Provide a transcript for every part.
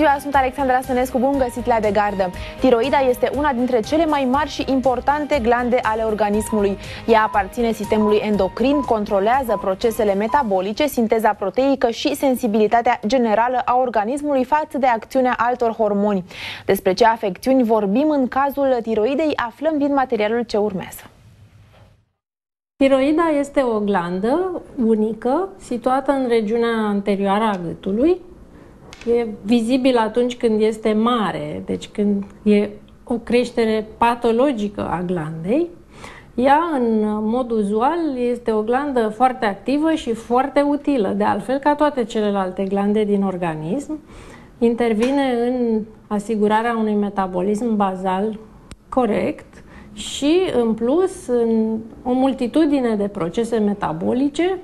ziua, sunt Alexandra Sănescu, bun găsit la De Gardă. Tiroida este una dintre cele mai mari și importante glande ale organismului. Ea aparține sistemului endocrin, controlează procesele metabolice, sinteza proteică și sensibilitatea generală a organismului față de acțiunea altor hormoni. Despre ce afecțiuni vorbim în cazul tiroidei aflăm din materialul ce urmează. Tiroida este o glandă unică situată în regiunea anterioară a gâtului. E vizibil atunci când este mare, deci când e o creștere patologică a glandei. Ea, în mod uzual, este o glandă foarte activă și foarte utilă, de altfel ca toate celelalte glande din organism. Intervine în asigurarea unui metabolism bazal corect și, în plus, în o multitudine de procese metabolice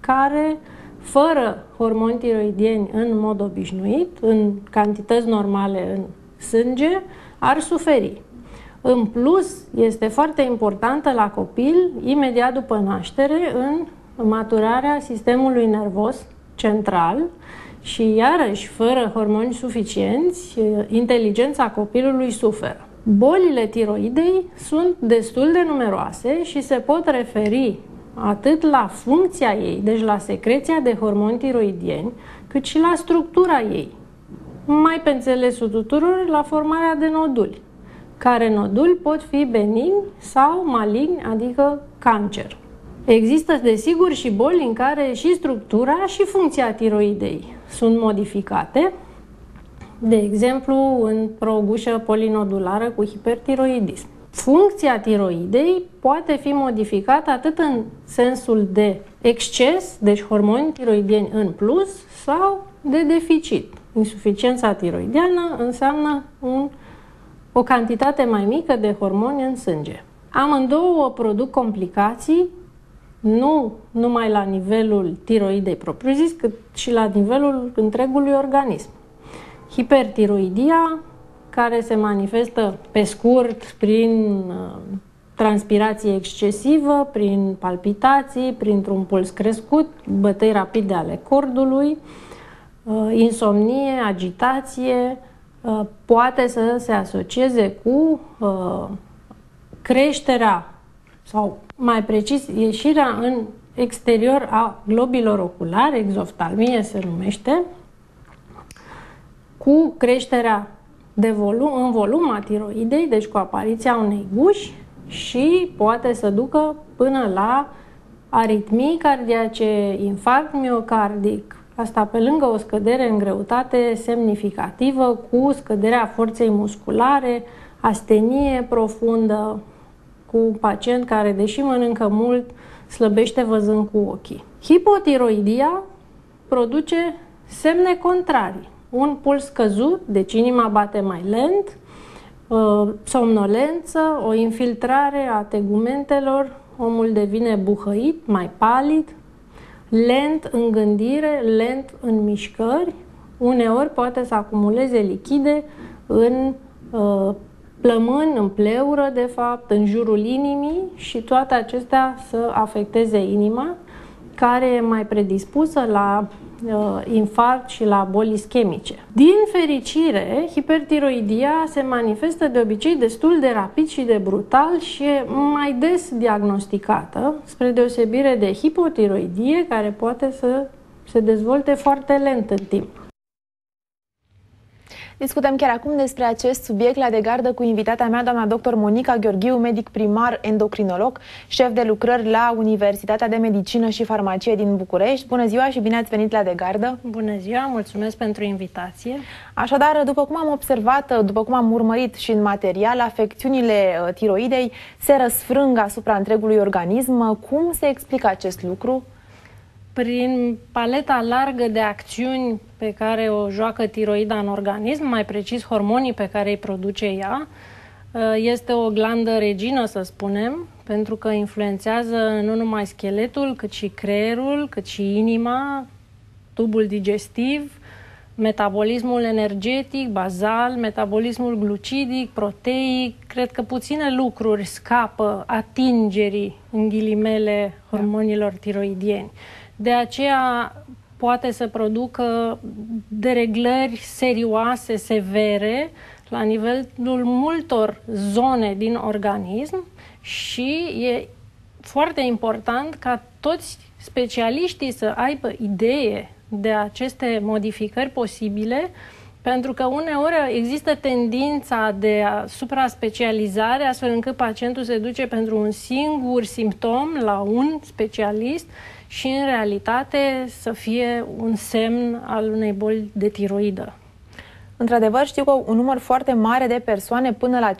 care, fără hormoni tiroidieni în mod obișnuit, în cantități normale în sânge, ar suferi. În plus, este foarte importantă la copil, imediat după naștere, în maturarea sistemului nervos central și, iarăși, fără hormoni suficienți, inteligența copilului suferă. Bolile tiroidei sunt destul de numeroase și se pot referi atât la funcția ei, deci la secreția de hormoni tiroidieni, cât și la structura ei. Mai pe înțelesul tuturor, la formarea de noduli, care noduli pot fi benigni sau maligni, adică cancer. Există, desigur, și boli în care și structura și funcția tiroidei sunt modificate, de exemplu, într-o gușă polinodulară cu hipertiroidism. Funcția tiroidei poate fi modificată atât în sensul de exces, deci hormoni tiroidieni în plus, sau de deficit. Insuficiența tiroidiană înseamnă o cantitate mai mică de hormoni în sânge. Amândouă produc complicații, nu numai la nivelul tiroidei propriu-zis, cât și la nivelul întregului organism. Hipertiroidia, care se manifestă pe scurt prin transpirație excesivă, prin palpitații, printr-un puls crescut, bătăi rapide ale cordului, insomnie, agitație, poate să se asocieze cu creșterea sau, mai precis, ieșirea în exterior a globilor oculare, exoftalmie se numește, cu creșterea în volum a tiroidei, deci cu apariția unei guși, și poate să ducă până la aritmii cardiace, infarct miocardic, asta pe lângă o scădere în greutate semnificativă cu scăderea forței musculare, astenie profundă, cu un pacient care, deși mănâncă mult, slăbește văzând cu ochii. Hipotiroidia produce semne contrarii. Un puls scăzut, deci inima bate mai lent, somnolență, o infiltrare a tegumentelor, omul devine buhăit, mai palid, lent în gândire, lent în mișcări, uneori poate să acumuleze lichide în plămâni, în pleură, de fapt, în jurul inimii, și toate acestea să afecteze inima, care e mai predispusă la infarct și la boli ischemice. Din fericire, hipertiroidia se manifestă de obicei destul de rapid și de brutal și e mai des diagnosticată, spre deosebire de hipotiroidie, care poate să se dezvolte foarte lent în timp. Discutăm chiar acum despre acest subiect la De Gardă cu invitata mea, doamna dr. Monica Gheorghiu, medic primar endocrinolog, șef de lucrări la Universitatea de Medicină și Farmacie din București. Bună ziua și bine ați venit la De Gardă! Bună ziua, mulțumesc pentru invitație! Așadar, după cum am observat, după cum am urmărit și în material, afecțiunile tiroidei se răsfrâng asupra întregului organism. Cum se explică acest lucru? Prin paleta largă de acțiuni pe care o joacă tiroida în organism, mai precis hormonii pe care îi produce ea. Este o glandă regină, să spunem, pentru că influențează nu numai scheletul, cât și creierul, cât și inima, tubul digestiv, metabolismul energetic, bazal, metabolismul glucidic, proteic. Cred că puține lucruri scapă atingerii, în ghilimele, hormonilor tiroidieni. De aceea, poate să producă dereglări serioase, severe, la nivelul multor zone din organism și e foarte important ca toți specialiștii să aibă idee de aceste modificări posibile, pentru că uneori există tendința de supra-specializare, astfel încât pacientul se duce pentru un singur simptom la un specialist și în realitate să fie un semn al unei boli de tiroidă. Într-adevăr, știu că un număr foarte mare de persoane, până la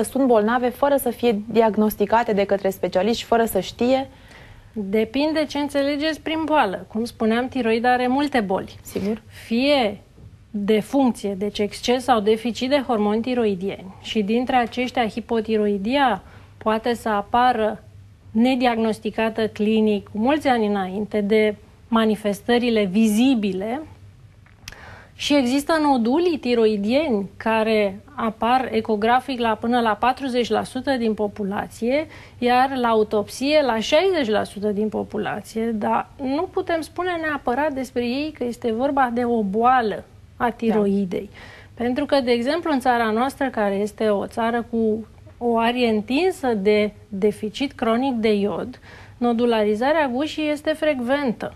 50%, sunt bolnave fără să fie diagnosticate de către specialiști, fără să știe. Depinde ce înțelegeți prin boală. Cum spuneam, tiroida are multe boli. Sigur. Fie de funcție, deci exces sau deficit de hormoni tiroidieni. Și dintre aceștia, hipotiroidia poate să apară nediagnosticată clinic cu mulți ani înainte de manifestările vizibile. Și există nodulii tiroidieni care apar ecografic la până la 40% din populație, iar la autopsie la 60% din populație, dar nu putem spune neapărat despre ei că este vorba de o boală a tiroidei. Da. Pentru că, de exemplu, în țara noastră, care este o țară cu o arie întinsă de deficit cronic de iod, nodularizarea gușii este frecventă.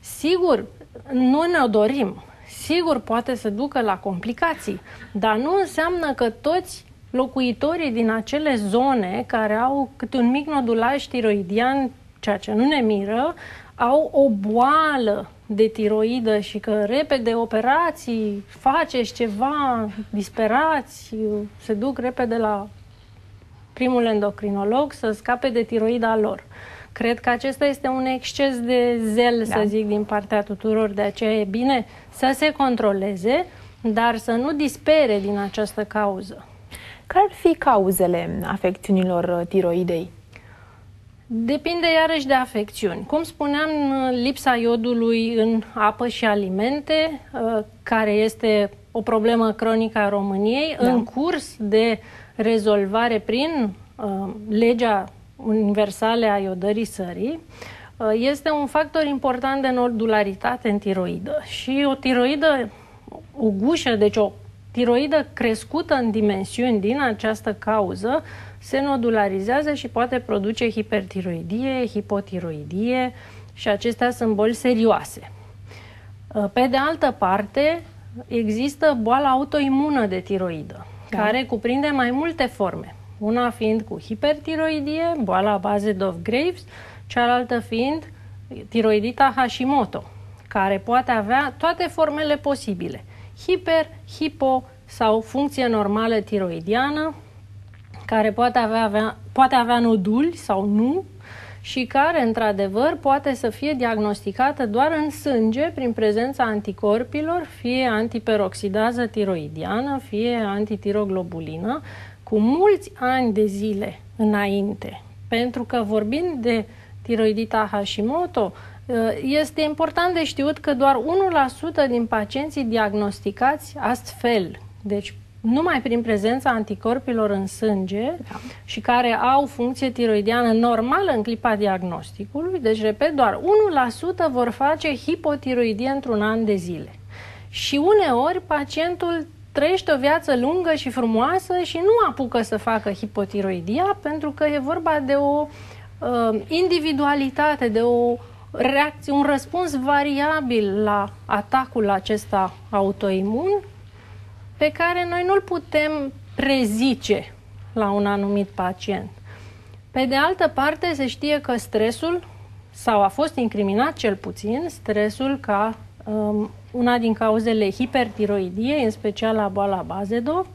Sigur, nu ne-o dorim. Sigur, poate să ducă la complicații, dar nu înseamnă că toți locuitorii din acele zone care au câte un mic nodulaj tiroidian, ceea ce nu ne miră, au o boală de tiroidă și că repede operații, faceți ceva, disperați, se duc repede la primul endocrinolog să scape de tiroida lor. Cred că acesta este un exces de zel, da, să zic, din partea tuturor, de aceea e bine să se controleze, dar să nu dispere din această cauză. Care ar fi cauzele afecțiunilor tiroidei? Depinde iarăși de afecțiuni. Cum spuneam, lipsa iodului în apă și alimente, care este o problemă cronică a României, da, în curs de rezolvare prin legea universale a iodării sării, este un factor important de nodularitate în tiroidă. Și o tiroidă, o gușă, deci o tiroidă crescută în dimensiuni din această cauză, se nodularizează și poate produce hipertiroidie, hipotiroidie și acestea sunt boli serioase. Pe de altă parte, există boala autoimună de tiroidă, da, care cuprinde mai multe forme. Una fiind cu hipertiroidie, boala Basedow-Graves, cealaltă fiind tiroidita Hashimoto, care poate avea toate formele posibile. Hiper, hipo sau funcție normală tiroidiană, care poate avea noduli sau nu și care, într-adevăr, poate să fie diagnosticată doar în sânge prin prezența anticorpilor, fie antiperoxidază tiroidiană, fie antitiroglobulină, cu mulți ani de zile înainte. Pentru că vorbind de tiroidita Hashimoto, este important de știut că doar 1% din pacienții diagnosticați astfel, deci numai prin prezența anticorpilor în sânge, da, și care au funcție tiroidiană normală în clipa diagnosticului, deci, repet, doar 1% vor face hipotiroidie într-un an de zile. Și uneori pacientul trăiește o viață lungă și frumoasă și nu apucă să facă hipotiroidia, pentru că e vorba de o individualitate, de o reacție, un răspuns variabil la atacul acesta autoimun, pe care noi nu-l putem prezice la un anumit pacient. Pe de altă parte, se știe că stresul, sau a fost incriminat cel puțin, stresul ca una din cauzele hipertiroidiei, în special la boala Basedow.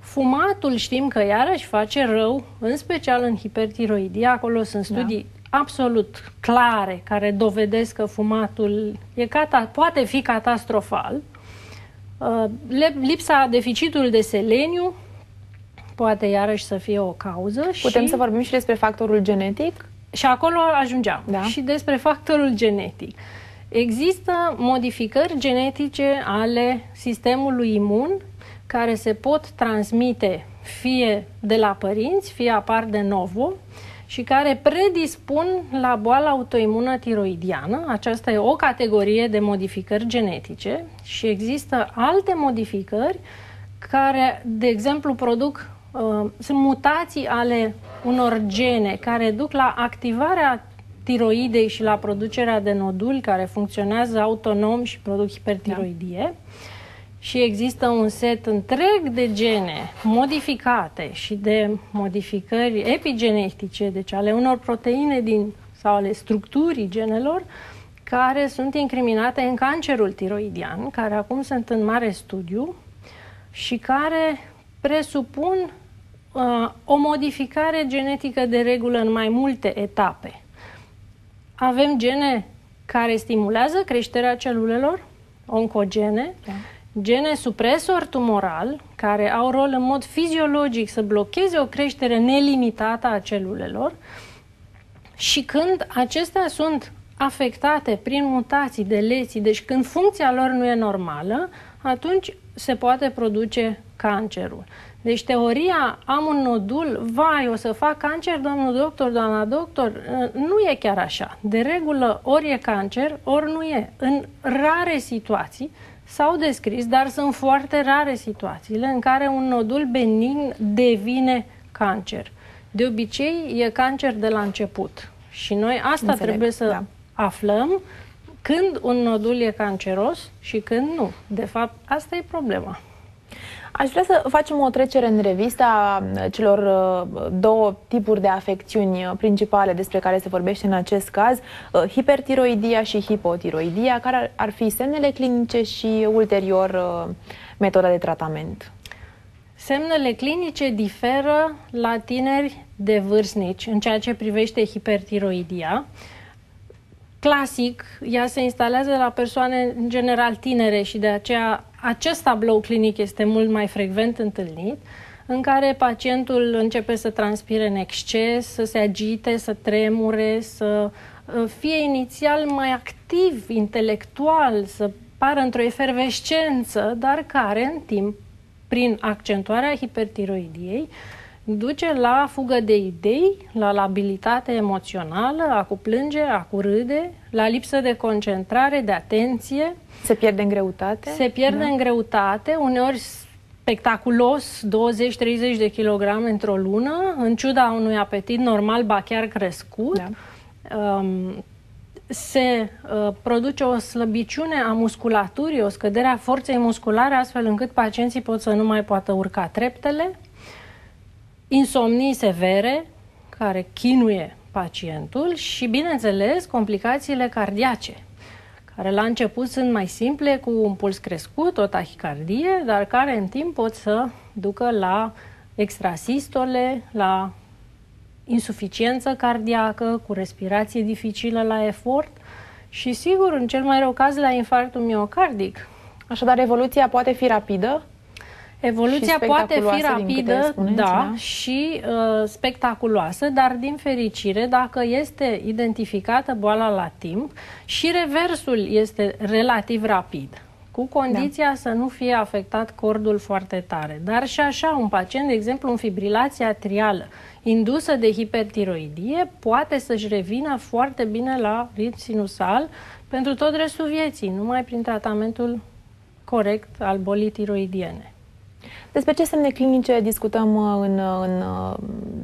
Fumatul știm că iarăși face rău, în special în hipertiroidie. Acolo sunt studii, da, absolut clare care dovedesc că fumatul poate fi catastrofal. Lipsa deficitului de seleniu poate iarăși să fie o cauză. Putem să vorbim și despre factorul genetic? Și acolo ajungeam. Da. Și despre factorul genetic. Există modificări genetice ale sistemului imun care se pot transmite fie de la părinți, fie apar de novo și care predispun la boala autoimună tiroidiană. Aceasta e o categorie de modificări genetice și există alte modificări care, de exemplu, produc, sunt mutații ale unor gene care duc la activarea tiroidei și la producerea de noduli care funcționează autonom și produc hipertiroidie. Și există un set întreg de gene modificate și de modificări epigenetice, deci ale unor proteine din, sau ale structurii genelor, care sunt incriminate în cancerul tiroidian, care acum sunt în mare studiu și care presupun o modificare genetică de regulă în mai multe etape. Avem gene care stimulează creșterea celulelor, oncogene, gene supresori tumoral, care au rol în mod fiziologic să blocheze o creștere nelimitată a celulelor, și când acestea sunt afectate prin mutații, deleții, deci când funcția lor nu e normală, atunci se poate produce cancerul. Deci teoria, am un nodul, vai, o să fac cancer, domnul doctor, doamna doctor, nu e chiar așa. De regulă, ori e cancer, ori nu e. În rare situații s-au descris, dar sunt foarte rare situațiile în care un nodul benign devine cancer. De obicei, e cancer de la început. Și noi asta trebuie să aflăm, când un nodul e canceros și când nu. De fapt, asta e problema. Aș vrea să facem o trecere în revista celor două tipuri de afecțiuni principale despre care se vorbește în acest caz, hipertiroidia și hipotiroidia, care ar fi semnele clinice și ulterior metoda de tratament. Semnele clinice diferă la tineri de vârstnici în ceea ce privește hipertiroidia. Clasic, ea se instalează la persoane în general tinere și de aceea acest tablou clinic este mult mai frecvent întâlnit, în care pacientul începe să transpire în exces, să se agite, să tremure, să fie inițial mai activ, intelectual, să pară într-o efervescență, dar care în timp, prin accentuarea hipertiroidiei, duce la fugă de idei, la labilitate emoțională, a cu plânge, a cu râde, la lipsă de concentrare, de atenție. Se pierde în greutate? Se pierde în greutate, uneori spectaculos, 20-30 de kilograme într-o lună, în ciuda unui apetit normal, ba chiar crescut. Se produce o slăbiciune a musculaturii, o scădere a forței musculare, astfel încât pacienții pot să nu mai poată urca treptele. Insomnii severe, care chinuie pacientul, și, bineînțeles, complicațiile cardiace, care la început sunt mai simple, cu un puls crescut, o tahicardie, dar care în timp pot să ducă la extrasistole, la insuficiență cardiacă, cu respirație dificilă la efort și, sigur, în cel mai rău caz, la infarctul miocardic. Așadar, evoluția poate fi rapidă? Evoluția poate fi rapidă, și spectaculoasă, dar din fericire, dacă este identificată boala la timp, și reversul este relativ rapid, cu condiția să nu fie afectat cordul foarte tare. Dar și așa, un pacient, de exemplu, în fibrilație atrială indusă de hipertiroidie, poate să-și revină foarte bine la ritm sinusal pentru tot restul vieții, numai prin tratamentul corect al bolii tiroidiene. Despre ce semne clinice discutăm în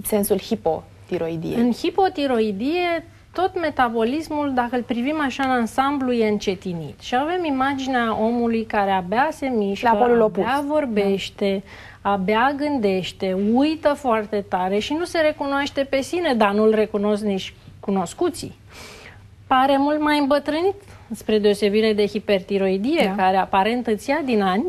sensul hipotiroidie? În hipotiroidie, tot metabolismul, dacă îl privim așa în ansamblu, e încetinit. Și avem imaginea omului care abia se mișcă, abia vorbește, abia gândește, uită foarte tare și nu se recunoaște pe sine, dar nu-l recunosc nici cunoscuții. Pare mult mai îmbătrânit, spre deosebire de hipertiroidie, care aparent îți ia din ani,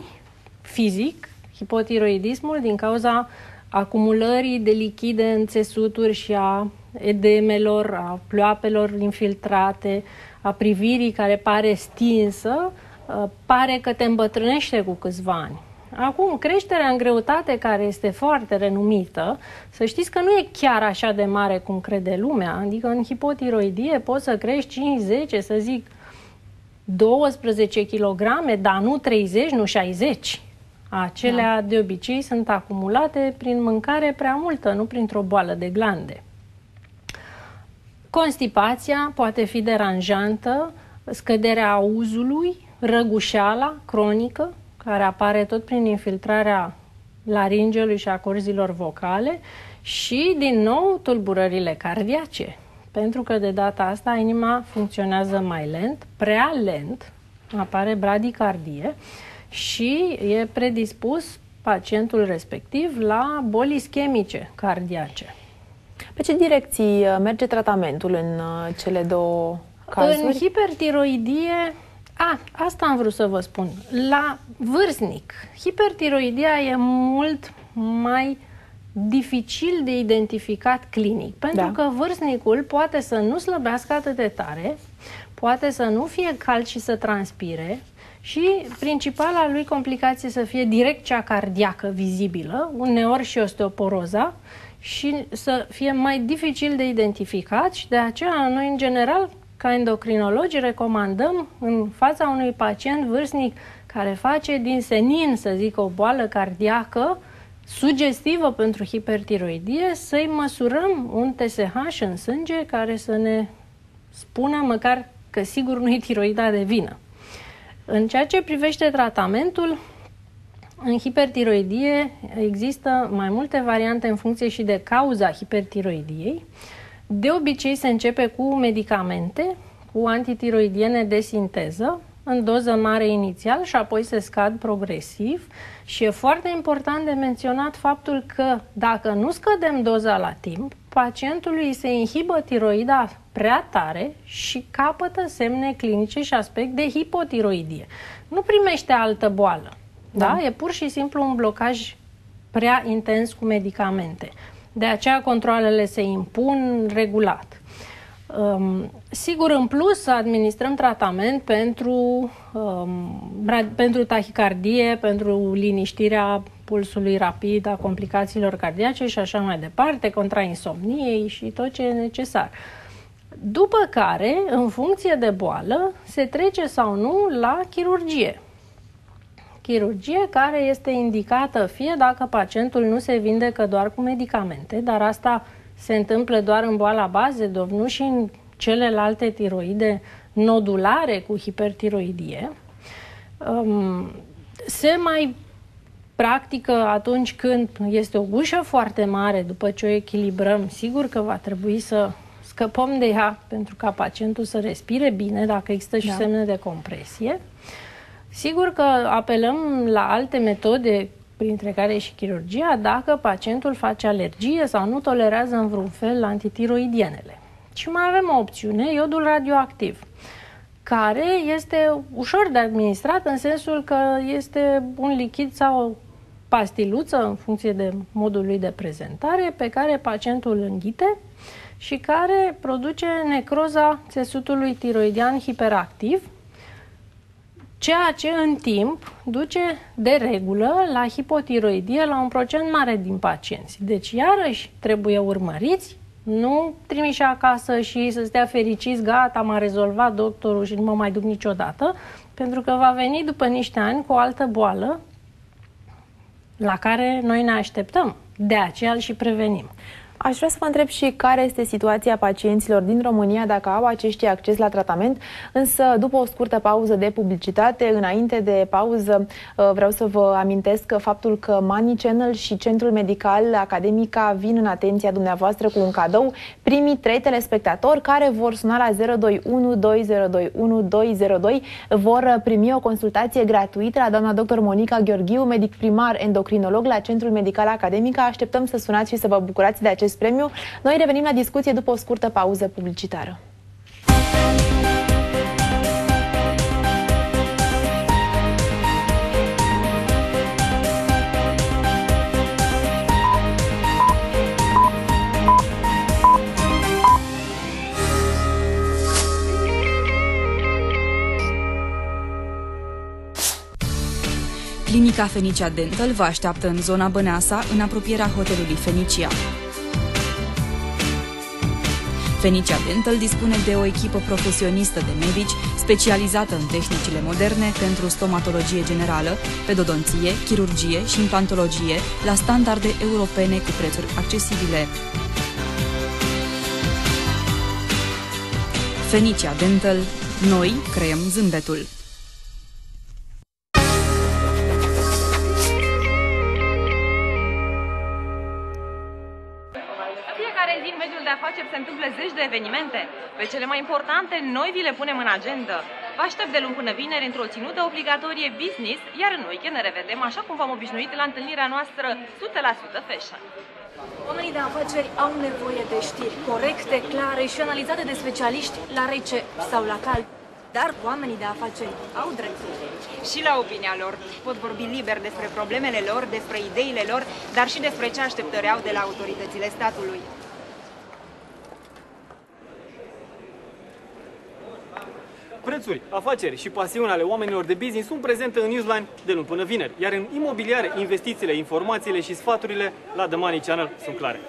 fizic. Hipotiroidismul, din cauza acumulării de lichide în țesuturi și a edemelor, a pleoapelor infiltrate, a privirii care pare stinsă, pare că te îmbătrânește cu câțiva ani. Acum, creșterea în greutate, care este foarte renumită, să știți că nu e chiar așa de mare cum crede lumea, adică în hipotiroidie poți să crești 5-10, să zic 12 kg, dar nu 30, nu 60. Acelea, de obicei, sunt acumulate prin mâncare prea multă, nu printr-o boală de glande. Constipația poate fi deranjantă, scăderea auzului, răgușeala cronică, care apare tot prin infiltrarea laringelui și a corzilor vocale și, din nou, tulburările cardiace. Pentru că de data asta inima funcționează mai lent, prea lent, apare bradicardie și e predispus pacientul respectiv la boli ischemice cardiace. Pe ce direcții merge tratamentul în cele două cazuri? În hipertiroidie, asta am vrut să vă spun, la vârstnic, hipertiroidia e mult mai dificil de identificat clinic, pentru că vârstnicul poate să nu slăbească atât de tare, poate să nu fie cald și să transpire și principala lui complicație să fie direct cea cardiacă vizibilă, uneori și osteoporoza, și să fie mai dificil de identificat și de aceea noi, în general, ca endocrinologi, recomandăm în fața unui pacient vârstnic care face din senin, să zic, o boală cardiacă sugestivă pentru hipertiroidie, să-i măsurăm un TSH în sânge care să ne spună măcar că sigur nu e tiroida de vină. În ceea ce privește tratamentul, în hipertiroidie există mai multe variante în funcție și de cauza hipertiroidiei. De obicei se începe cu medicamente, cu antitiroidiene de sinteză, în doză mare inițial și apoi se scad progresiv și e foarte important de menționat faptul că dacă nu scădem doza la timp, pacientului se inhibă tiroida prea tare și capătă semne clinice și aspect de hipotiroidie. Nu primește altă boală, da? E pur și simplu un blocaj prea intens cu medicamente. De aceea controalele se impun regulat. Sigur, în plus, administrăm tratament pentru tahicardie, pentru liniștirea pulsului rapid, a complicațiilor cardiace și așa mai departe, contra insomniei și tot ce e necesar. După care, în funcție de boală, se trece sau nu la chirurgie. Chirurgie care este indicată fie dacă pacientul nu se vindecă doar cu medicamente, dar asta se întâmplă doar în boala Basedow, nu și în celelalte tiroide nodulare cu hipertiroidie. Se mai practică atunci când este o gușă foarte mare, după ce o echilibrăm, sigur că va trebui să scăpăm de ea pentru ca pacientul să respire bine, dacă există și semne de compresie. Sigur că apelăm la alte metode, printre care și chirurgia, dacă pacientul face alergie sau nu tolerează în vreun fel antitiroidienele. Și mai avem o opțiune, iodul radioactiv, care este ușor de administrat în sensul că este un lichid sau o pastiluță, în funcție de modul lui de prezentare, pe care pacientul înghite și care produce necroza țesutului tiroidian hiperactiv, ceea ce în timp duce de regulă la hipotiroidie la un procent mare din pacienți. Deci iarăși trebuie urmăriți, nu trimiși acasă și să stea fericiți, gata, m-a rezolvat doctorul și nu mă mai duc niciodată, pentru că va veni după niște ani cu o altă boală la care noi ne așteptăm. De aceea îl și prevenim. Aș vrea să vă întreb și care este situația pacienților din România, dacă au aceștia acces la tratament, însă după o scurtă pauză de publicitate. Înainte de pauză vreau să vă amintesc faptul că Money Channel și Centrul Medical Academica vin în atenția dumneavoastră cu un cadou. Primii 3 telespectatori care vor suna la 021 2021 202 vor primi o consultație gratuită la doamna dr. Monica Gheorghiu, medic primar endocrinolog la Centrul Medical Academica. Așteptăm să sunați și să vă bucurați de acest premiu. Noi revenim la discuție după o scurtă pauză publicitară. Clinica Fenicia Dental vă așteaptă în zona Băneasa, în apropierea hotelului Fenicia. Fenicia Dental dispune de o echipă profesionistă de medici specializată în tehnicile moderne pentru stomatologie generală, pedodonție, chirurgie și implantologie la standarde europene cu prețuri accesibile. Fenicia Dental. Noi creăm zâmbetul. Se întâmplă zeci de evenimente. Pe cele mai importante, noi vi le punem în agenda. Vă aștept de luni până vineri într-o ținută obligatorie business, iar în weekend ne revedem așa cum v-am obișnuit la întâlnirea noastră 100% fashion. Oamenii de afaceri au nevoie de știri corecte, clare și analizate de specialiști la rece sau la cald. Dar oamenii de afaceri au dreptul. Și la opinia lor. Pot vorbi liber despre problemele lor, despre ideile lor, dar și despre ce așteptări au de la autoritățile statului. Prețuri, afaceri și pasiunea ale oamenilor de business sunt prezente în Newsline de luni până vineri, iar în imobiliare, investițiile, informațiile și sfaturile la The Money Channel sunt clare.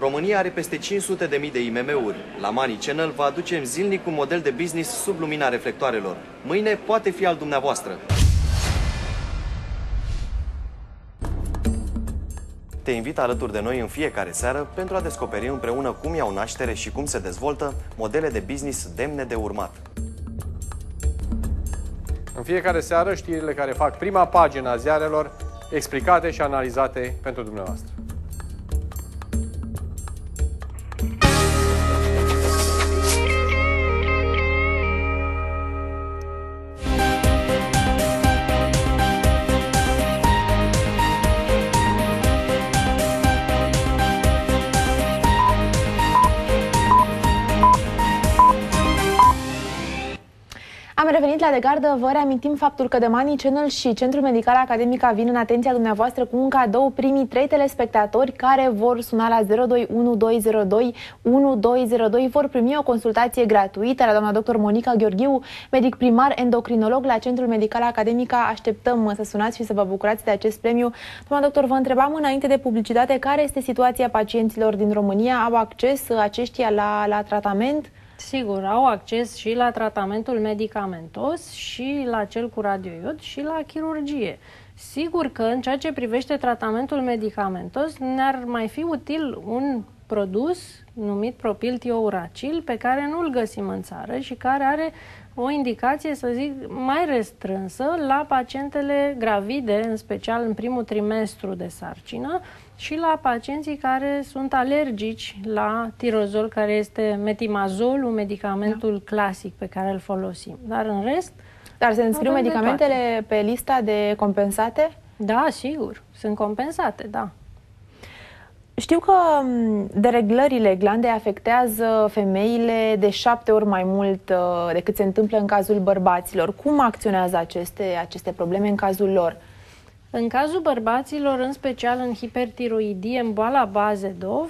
România are peste 500.000 de IMM-uri. La Money Channel vă aducem zilnic un model de business sub lumina reflectoarelor. Mâine poate fi al dumneavoastră. Te invit alături de noi în fiecare seară pentru a descoperi împreună cum iau naștere și cum se dezvoltă modele de business demne de urmat. În fiecare seară, știrile care fac prima pagină a ziarelor, explicate și analizate pentru dumneavoastră. Am revenit la De Gardă, vă reamintim faptul că The Money Channel și Centrul Medical Academica vin în atenția dumneavoastră cu un cadou primii 3 telespectatori care vor suna la 0212021202 vor primi o consultație gratuită la doamna doctor Monica Gheorghiu, medic primar endocrinolog la Centrul Medical Academica. Așteptăm să sunați și să vă bucurați de acest premiu. Doamna doctor, vă întrebam înainte de publicitate care este situația pacienților din România, au acces aceștia la tratament? Sigur, au acces și la tratamentul medicamentos și la cel cu radioiod și la chirurgie. Sigur că în ceea ce privește tratamentul medicamentos ne-ar mai fi util un produs numit propiltiouracil pe care nu-l găsim în țară și care are o indicație, să zic, mai restrânsă la pacientele gravide, în special în primul trimestru de sarcină, și la pacienții care sunt alergici la tirozol, care este metimazolul, medicamentul clasic pe care îl folosim. Dar în rest... Dar se înscriu medicamentele pe lista de compensate? Da, sigur. Sunt compensate, da. Știu că dereglările glandei afectează femeile de 7 ori mai mult decât se întâmplă în cazul bărbaților. Cum acționează aceste probleme în cazul lor? În cazul bărbaților, în special în hipertiroidie, în boala Basedow,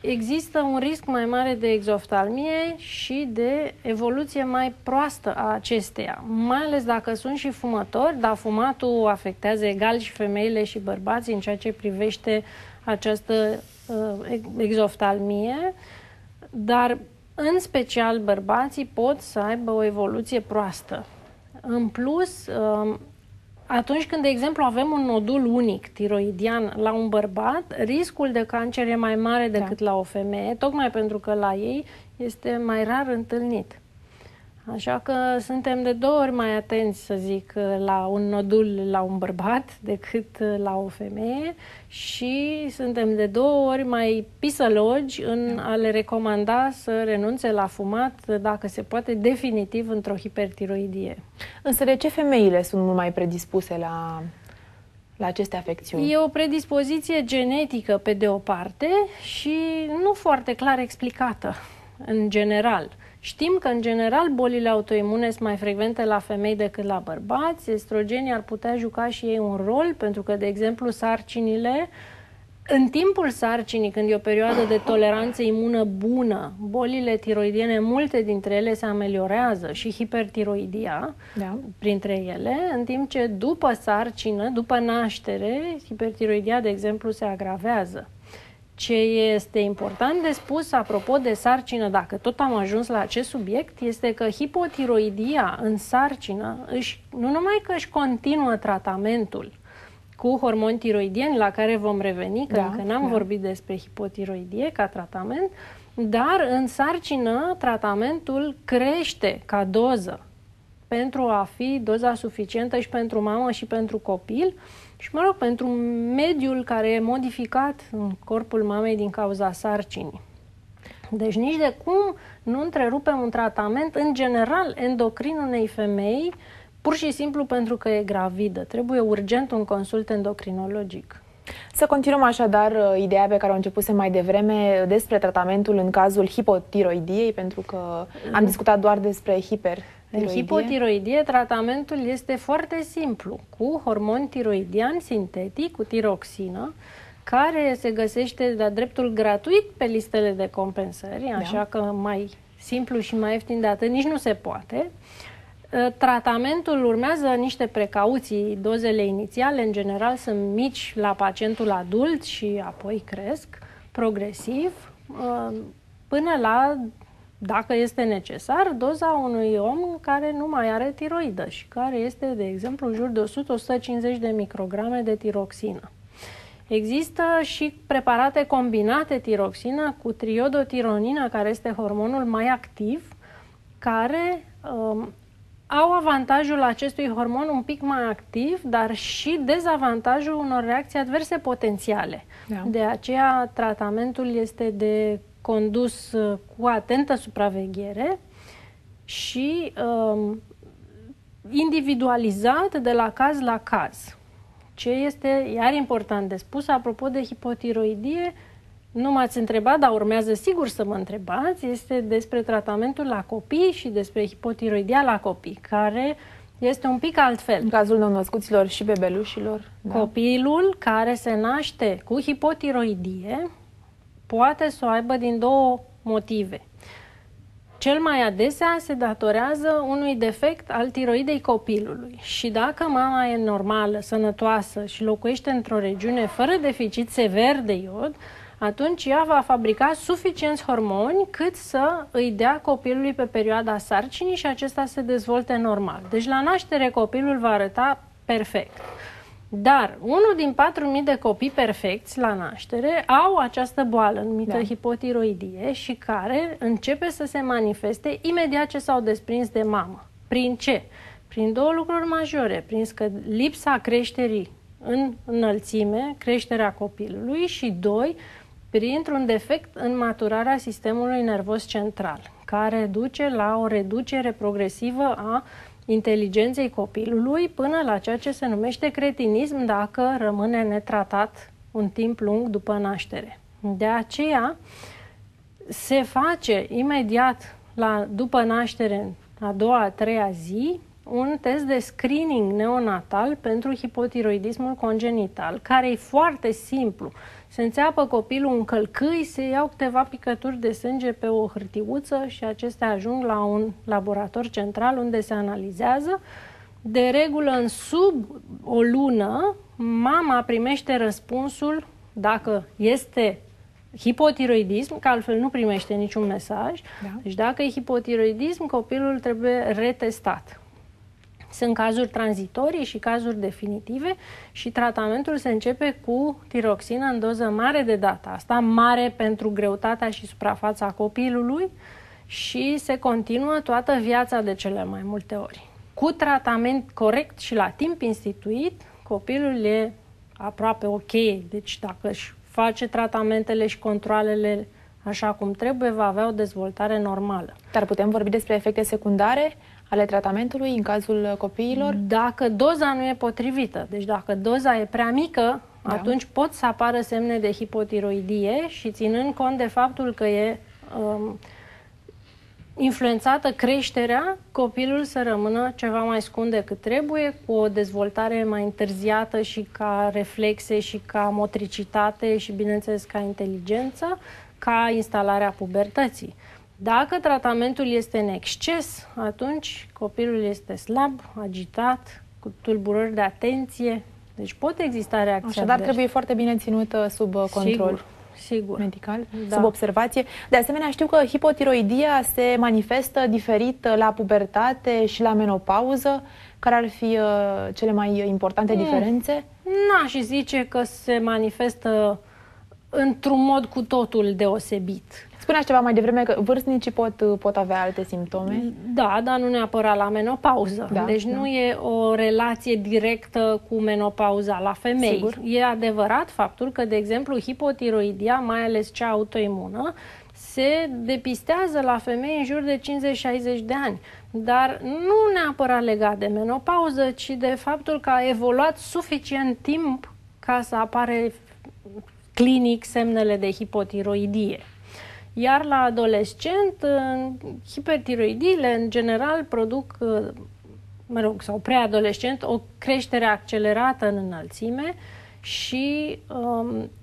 există un risc mai mare de exoftalmie și de evoluție mai proastă a acesteia, mai ales dacă sunt și fumători, dar fumatul afectează egal și femeile și bărbații în ceea ce privește această exoftalmie, dar în special bărbații pot să aibă o evoluție proastă. În plus, atunci când, de exemplu, avem un nodul unic tiroidian la un bărbat, riscul de cancer e mai mare decât la o femeie, tocmai pentru că la ei este mai rar întâlnit. Așa că suntem de 2 ori mai atenți, să zic, la un nodul la un bărbat decât la o femeie și suntem de 2 ori mai pisălogi în a le recomanda să renunțe la fumat, dacă se poate, definitiv într-o hipertiroidie. Însă de ce femeile sunt mult mai predispuse la aceste afecțiuni? E o predispoziție genetică, pe de o parte, și nu foarte clar explicată, în general. Știm că, în general, bolile autoimune sunt mai frecvente la femei decât la bărbați. Estrogenii ar putea juca și ei un rol, pentru că, de exemplu, sarcinile, în timpul sarcinii, când e o perioadă de toleranță imună bună, bolile tiroidiene, multe dintre ele se ameliorează și hipertiroidia, printre ele, în timp ce după sarcină, după naștere, hipertiroidia, de exemplu, se agravează. Ce este important de spus, apropo de sarcină, dacă tot am ajuns la acest subiect, este că hipotiroidia în sarcină nu numai că își continuă tratamentul, cu hormoni tiroidieni, la care vom reveni, că încă n-am vorbit despre hipotiroidie ca tratament, dar în sarcină tratamentul crește ca doză pentru a fi doza suficientă și pentru mamă și pentru copil și, mă rog, pentru mediul care e modificat în corpul mamei din cauza sarcinii. Deci nici de cum nu întrerupem un tratament, în general, endocrin unei femei, pur și simplu pentru că e gravidă. Trebuie urgent un consult endocrinologic. Să continuăm așadar ideea pe care o începusem mai devreme despre tratamentul în cazul hipotiroidiei, pentru că am discutat doar despre hipertiroidie. În hipotiroidie tratamentul este foarte simplu, cu hormon tiroidian sintetic, cu tiroxină, care se găsește de-a dreptul gratuit pe listele de compensări, așa că mai simplu și mai ieftin de atât nici nu se poate. Tratamentul urmează niște precauții, dozele inițiale în general sunt mici la pacientul adult și apoi cresc progresiv până la, dacă este necesar, doza unui om care nu mai are tiroidă și care este, de exemplu, în jur de 100-150 de micrograme de tiroxină. Există și preparate combinate tiroxină cu triodotironină, care este hormonul mai activ, care au avantajul acestui hormon un pic mai activ, dar și dezavantajul unor reacții adverse potențiale. De aceea tratamentul este de condus cu atentă supraveghere și individualizat de la caz la caz. Ce este iar important de spus, apropo de hipotiroidie, nu m-ați întrebat, dar urmează sigur să mă întrebați, este despre tratamentul la copii și despre hipotiroidia la copii, care este un pic altfel. În cazul nou-născuților și bebelușilor. Copilul care se naște cu hipotiroidie poate să o aibă din două motive. Cel mai adesea se datorează unui defect al tiroidei copilului și dacă mama e normală, sănătoasă și locuiește într-o regiune fără deficit sever de iod, atunci ea va fabrica suficienți hormoni cât să îi dea copilului pe perioada sarcinii și acesta se dezvolte normal. Deci la naștere copilul va arăta perfect. Dar unul din 4.000 de copii perfecți la naștere au această boală numită hipotiroidie și care începe să se manifeste imediat ce s-au desprins de mamă. Prin ce? Prin două lucruri majore. Prin lipsa creșterii în înălțime, creșterea copilului și, doi, printr-un defect în maturarea sistemului nervos central, care duce la o reducere progresivă a inteligenței copilului până la ceea ce se numește cretinism dacă rămâne netratat un timp lung după naștere. De aceea se face imediat după naștere, a doua, a treia zi, un test de screening neonatal pentru hipotiroidismul congenital, care e foarte simplu. Se înțeapă copilul în călcâi, se iau câteva picături de sânge pe o hârtiuță și acestea ajung la un laborator central unde se analizează. De regulă, în sub o lună, mama primește răspunsul dacă este hipotiroidism, că altfel nu primește niciun mesaj. Deci dacă e hipotiroidism, copilul trebuie retestat. Sunt cazuri tranzitorii și cazuri definitive și tratamentul se începe cu tiroxină în doză mare de data asta, mare pentru greutatea și suprafața copilului și se continuă toată viața de cele mai multe ori. Cu tratament corect și la timp instituit, copilul e aproape ok, deci dacă își face tratamentele și controalele așa cum trebuie, va avea o dezvoltare normală. Dar putem vorbi despre efecte secundare ale tratamentului în cazul copiilor? Dacă doza nu e potrivită, deci dacă doza e prea mică, atunci pot să apară semne de hipotiroidie și ținând cont de faptul că e influențată creșterea, copilul să rămână ceva mai scund decât trebuie, cu o dezvoltare mai întârziată și ca reflexe și ca motricitate și, bineînțeles, ca inteligență, ca instalarea pubertății. Dacă tratamentul este în exces, atunci copilul este slab, agitat, cu tulburări de atenție. Deci pot exista reacții adverse. Așadar trebuie foarte bine ținută sub control medical, sub observație. De asemenea, știu că hipotiroidia se manifestă diferit la pubertate și la menopauză, care ar fi cele mai importante diferențe. n-aș zice că se manifestă într-un mod cu totul deosebit. Spuneați ceva mai devreme că vârstnicii pot avea alte simptome? Da, dar nu neapărat la menopauză. Da, deci nu e o relație directă cu menopauza la femei. Sigur. E adevărat faptul că, de exemplu, hipotiroidia, mai ales cea autoimună, se depistează la femei în jur de 50-60 de ani. Dar nu neapărat legat de menopauză, ci de faptul că a evoluat suficient timp ca să apare clinic semnele de hipotiroidie. Iar la adolescent, hipertiroidiile în general produc, sau preadolescent, o creștere accelerată în înălțime și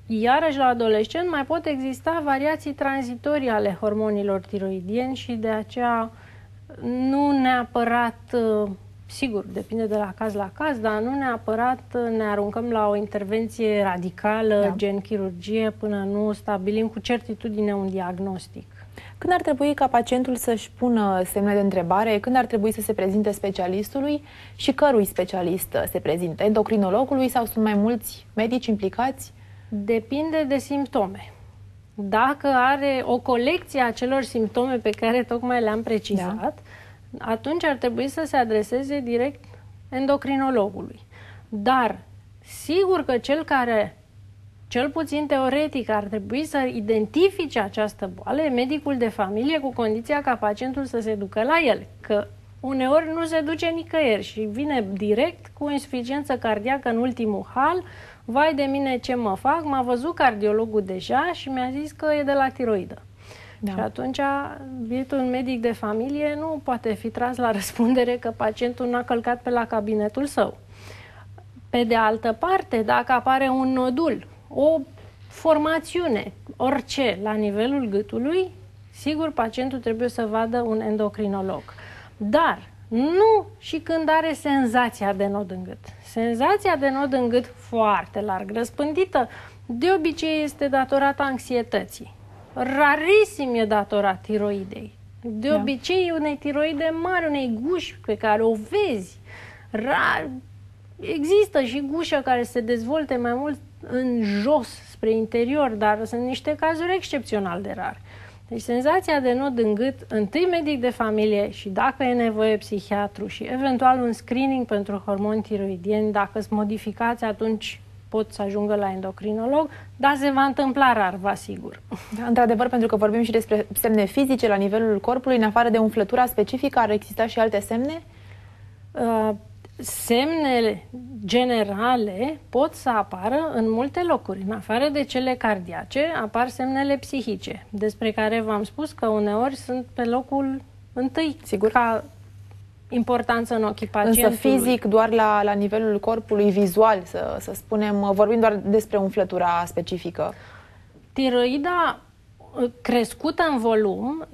iarăși la adolescent mai pot exista variații tranzitorii ale hormonilor tiroidieni și de aceea nu neapărat, sigur, depinde de la caz la caz, dar nu neapărat ne aruncăm la o intervenție radicală, gen chirurgie, până nu stabilim cu certitudine un diagnostic. Când ar trebui ca pacientul să-și pună semne de întrebare? Când ar trebui să se prezinte specialistului și cărui specialist se prezinte? Endocrinologului sau sunt mai mulți medici implicați? Depinde de simptome. Dacă are o colecție a celor simptome pe care tocmai le-am precizat, atunci ar trebui să se adreseze direct endocrinologului. Dar, sigur că cel care, cel puțin teoretic, ar trebui să identifice această boală e medicul de familie, cu condiția ca pacientul să se ducă la el. Că uneori nu se duce nicăieri și vine direct cu insuficiență cardiacă în ultimul hal. Vai de mine ce mă fac, m-a văzut cardiologul deja și mi-a zis că e de la tiroidă. Da. Și atunci, bietul medic de familie nu poate fi tras la răspundere că pacientul n-a călcat pe la cabinetul său. Pe de altă parte, dacă apare un nodul, o formațiune, orice, la nivelul gâtului, sigur, pacientul trebuie să vadă un endocrinolog. Dar nu și când are senzația de nod în gât. Senzația de nod în gât, foarte larg răspândită, de obicei este datorată anxietății. Rarisim e datorat tiroidei. De obicei unei tiroide mari, unei guși pe care o vezi. Rar există și gușa care se dezvolte mai mult în jos spre interior, dar sunt niște cazuri excepțional de rar. Deci senzația de nod în gât, întâi medic de familie și dacă e nevoie psihiatru și eventual un screening pentru hormoni tiroidieni, dacă sunt modificați atunci pot să ajungă la endocrinolog, dar se va întâmpla rar, vă asigur. Da, într-adevăr, pentru că vorbim și despre semne fizice la nivelul corpului, în afară de umflătura specifică, ar exista și alte semne? Semnele generale pot să apară în multe locuri. În afară de cele cardiace, apar semnele psihice, despre care v-am spus că uneori sunt pe locul întâi, sigur, ca importanță în ochii pacientului. Însă fizic, doar la nivelul corpului vizual, să spunem, vorbim doar despre umflătura specifică. Tiroida crescută în volum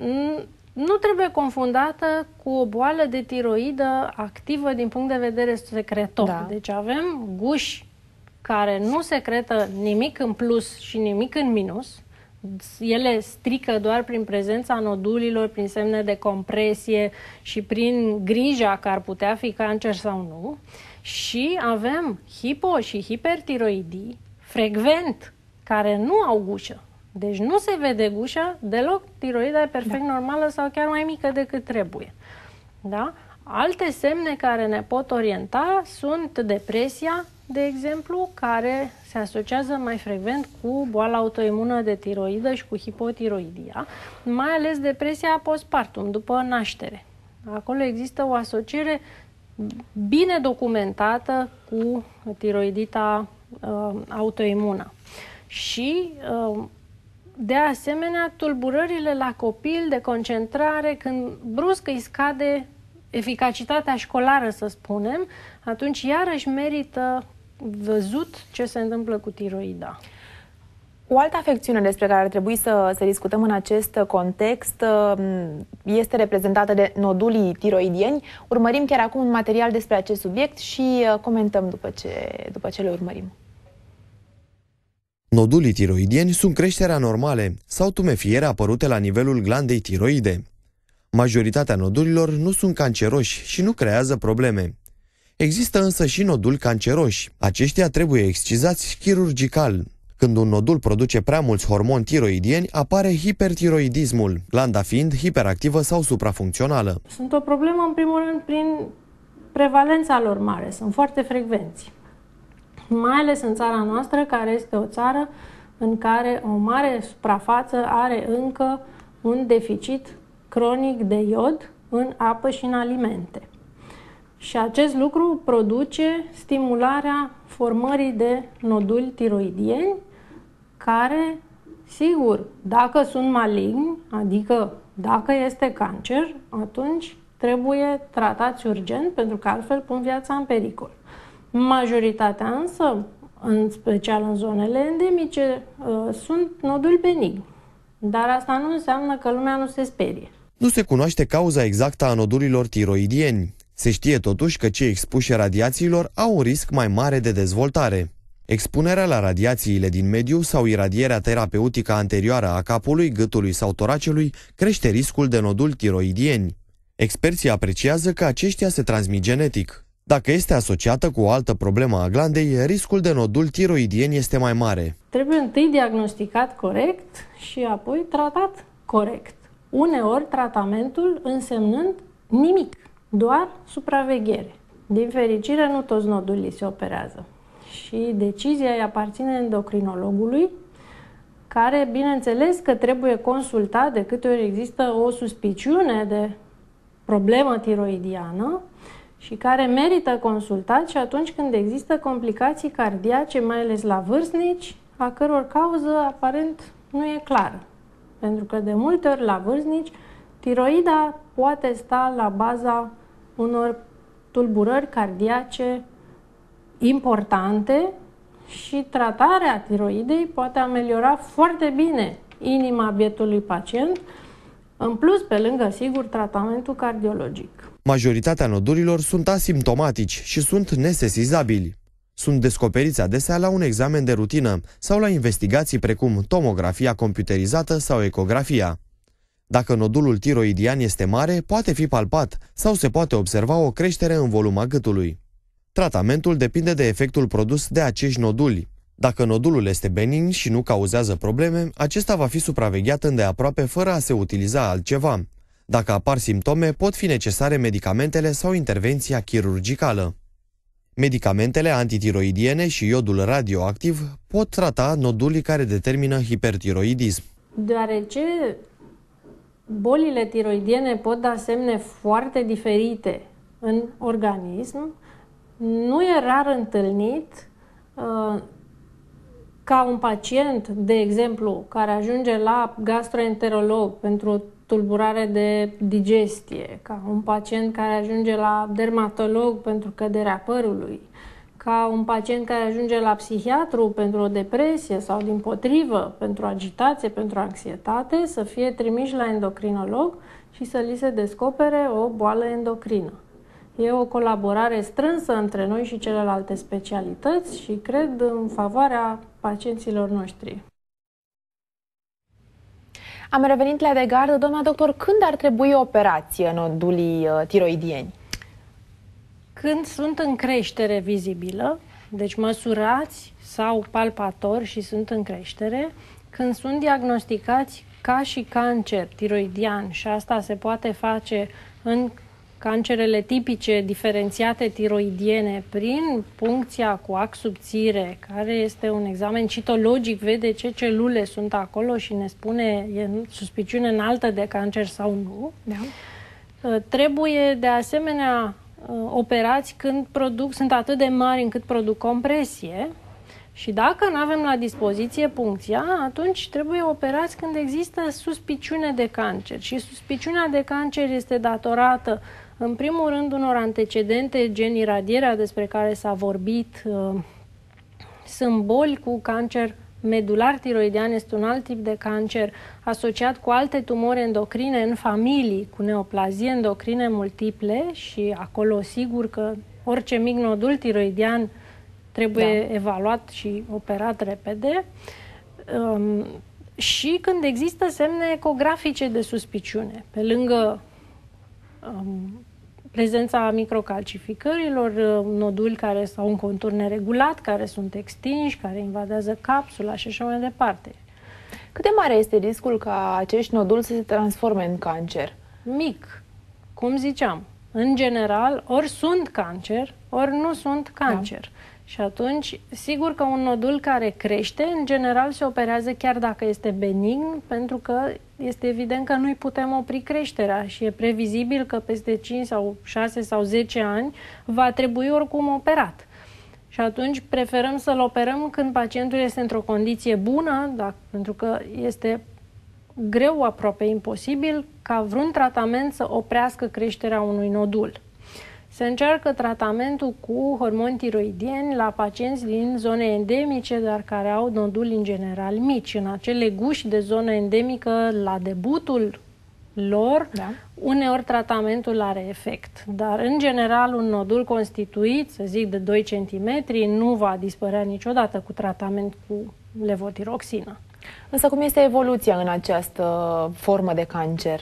nu trebuie confundată cu o boală de tiroidă activă din punct de vedere secretor. Da. Deci avem guși care nu secretă nimic în plus și nimic în minus. Ele strică doar prin prezența nodulilor, prin semne de compresie și prin grija că ar putea fi cancer sau nu. Și avem hipo- și hipertiroidii frecvent, care nu au gușă. Deci nu se vede gușa deloc, tiroida e perfect normală sau chiar mai mică decât trebuie. Da? Alte semne care ne pot orienta sunt depresia, de exemplu, care se asociază mai frecvent cu boala autoimună de tiroidă și cu hipotiroidia, mai ales depresia postpartum, după naștere. Acolo există o asociere bine documentată cu tiroidita autoimună. Și de asemenea, tulburările la copil de concentrare, când brusc îi scade eficacitatea școlară, să spunem, atunci iarăși merită văzut ce se întâmplă cu tiroida. O altă afecțiune despre care ar trebui să discutăm în acest context este reprezentată de nodulii tiroidieni. Urmărim chiar acum un material despre acest subiect și comentăm după ce le urmărim. Nodulii tiroidieni sunt creșteri anormale sau tumefiere apărute la nivelul glandei tiroide. Majoritatea nodulilor nu sunt canceroși și nu creează probleme. Există însă și noduli canceroși. Aceștia trebuie excizați chirurgical. Când un nodul produce prea mulți hormoni tiroidieni, apare hipertiroidismul, glanda fiind hiperactivă sau suprafuncțională. Sunt o problemă, în primul rând, prin prevalența lor mare. Sunt foarte frecvenți. Mai ales în țara noastră, care este o țară în care o mare suprafață are încă un deficit cronic de iod în apă și în alimente. Și acest lucru produce stimularea formării de noduli tiroidieni, care, sigur, dacă sunt maligni, adică dacă este cancer, atunci trebuie tratați urgent, pentru că altfel pun viața în pericol. Majoritatea însă, în special în zonele endemice, sunt noduli benigni. Dar asta nu înseamnă că lumea nu se sperie. Nu se cunoaște cauza exactă a nodulilor tiroidieni. Se știe totuși că cei expuși radiațiilor au un risc mai mare de dezvoltare. Expunerea la radiațiile din mediu sau iradierea terapeutică anterioară a capului, gâtului sau toracelui crește riscul de noduli tiroidieni. Experții apreciază că aceștia se transmit genetic. Dacă este asociată cu o altă problemă a glandei, riscul de nodul tiroidien este mai mare. Trebuie întâi diagnosticat corect și apoi tratat corect. Uneori tratamentul însemnând nimic, doar supraveghere. Din fericire, nu toți nodulii se operează și decizia îi aparține endocrinologului, care, bineînțeles, că trebuie consultat de câte ori există o suspiciune de problemă tiroidiană și care merită consultat și atunci când există complicații cardiace, mai ales la vârstnici, a căror cauză aparent nu e clară. Pentru că de multe ori la vârstnici tiroida poate sta la baza unor tulburări cardiace importante și tratarea tiroidei poate ameliora foarte bine inima bietului pacient, în plus, pe lângă, sigur, tratamentul cardiologic. Majoritatea nodulilor sunt asimptomatici și sunt nesesizabili. Sunt descoperiți adesea la un examen de rutină sau la investigații precum tomografia computerizată sau ecografia. Dacă nodulul tiroidian este mare, poate fi palpat sau se poate observa o creștere în volum a gâtului. Tratamentul depinde de efectul produs de acești noduli. Dacă nodulul este benign și nu cauzează probleme, acesta va fi supravegheat îndeaproape fără a se utiliza altceva. Dacă apar simptome, pot fi necesare medicamentele sau intervenția chirurgicală. Medicamentele antitiroidiene și iodul radioactiv pot trata nodulii care determină hipertiroidism. Deoarece bolile tiroidiene pot da semne foarte diferite în organism, nu e rar întâlnit ca un pacient, de exemplu, care ajunge la gastroenterolog pentru tulburare de digestie, ca un pacient care ajunge la dermatolog pentru căderea părului, ca un pacient care ajunge la psihiatru pentru o depresie sau, dimpotrivă, pentru agitație, pentru anxietate, să fie trimiși la endocrinolog și să li se descopere o boală endocrină. E o colaborare strânsă între noi și celelalte specialități și cred în favoarea pacienților noștri. Am revenit la degardă. Doamna doctor, când ar trebui operație nodulii tiroidieni? Când sunt în creștere vizibilă, deci măsurați sau palpatori și sunt în creștere, când sunt diagnosticați ca și cancer tiroidian, și asta se poate face în cancerele tipice diferențiate tiroidiene prin puncția cu ax subțire, care este un examen citologic, vede ce celule sunt acolo și ne spune e suspiciune înaltă de cancer sau nu. Da. Trebuie de asemenea operați când sunt atât de mari încât produc compresie și dacă nu avem la dispoziție puncția, atunci trebuie operați când există suspiciune de cancer. Și suspiciunea de cancer este datorată în primul rând unor antecedente, gen iradierea despre care s-a vorbit. Sunt boli cu cancer medular tiroidian, este un alt tip de cancer asociat cu alte tumori endocrine în familii, cu neoplazie endocrine multiple și acolo sigur că orice mic nodul tiroidian trebuie evaluat și operat repede. Și când există semne ecografice de suspiciune, pe lângă prezența microcalcificărilor, noduli care sau un contur neregulat, care sunt extinși, care invadează capsula și așa mai departe. Cât de mare este riscul ca acești noduli să se transforme în cancer? Mic. Cum ziceam, în general, ori sunt cancer, ori nu sunt cancer. Da. Și atunci, sigur că un nodul care crește, în general, se operează chiar dacă este benign, pentru că este evident că nu-i putem opri creșterea și e previzibil că peste 5 sau 6 sau 10 ani va trebui oricum operat. Și atunci preferăm să-l operăm când pacientul este într-o condiție bună, da, pentru că este greu, aproape imposibil, ca vreun tratament să oprească creșterea unui nodul. Se încearcă tratamentul cu hormoni tiroidieni la pacienți din zone endemice, dar care au noduli în general mici. În acele guși de zonă endemică, la debutul lor, da, uneori tratamentul are efect. Dar, în general, un nodul constituit, să zic, de 2 cm, nu va dispărea niciodată cu tratament cu levotiroxină. Însă cum este evoluția în această formă de cancer?